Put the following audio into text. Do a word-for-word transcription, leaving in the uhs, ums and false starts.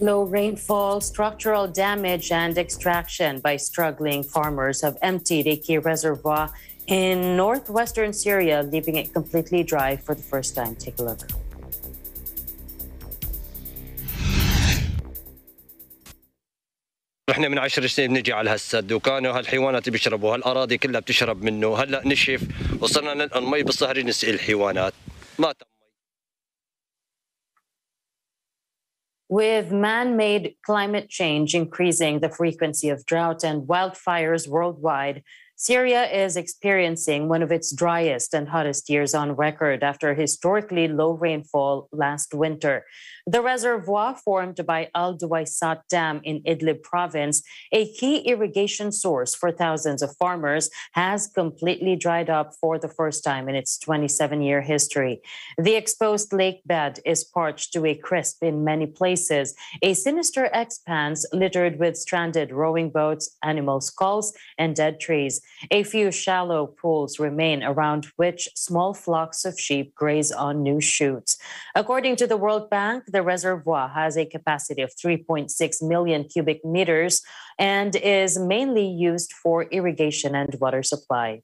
low rainfall, structural damage, and extraction by struggling farmers have emptied a key reservoir in northwestern Syria, leaving it completely dry for the first time. Take a look. احنا من عشر سنين بنجي على هالسد وكانوا هالحيوانات بيشربوا، هالاراضي كلها بتشرب منه. هلا نشف وصرنا نلقى المي بالصهر نسقي الحيوانات، ما تم مي. With man-made climate change increasing the frequency of drought and wildfires worldwide, Syria is experiencing one of its driest and hottest years on record after historically low rainfall last winter. The reservoir formed by Al Duwaisat Dam in Idlib province, a key irrigation source for thousands of farmers, has completely dried up for the first time in its twenty-seven-year history. The exposed lake bed is parched to a crisp in many places, a sinister expanse littered with stranded rowing boats, animal skulls, and dead trees. A few shallow pools remain around which small flocks of sheep graze on new shoots. According to the World Bank, the reservoir has a capacity of three point six million cubic meters and is mainly used for irrigation and water supply.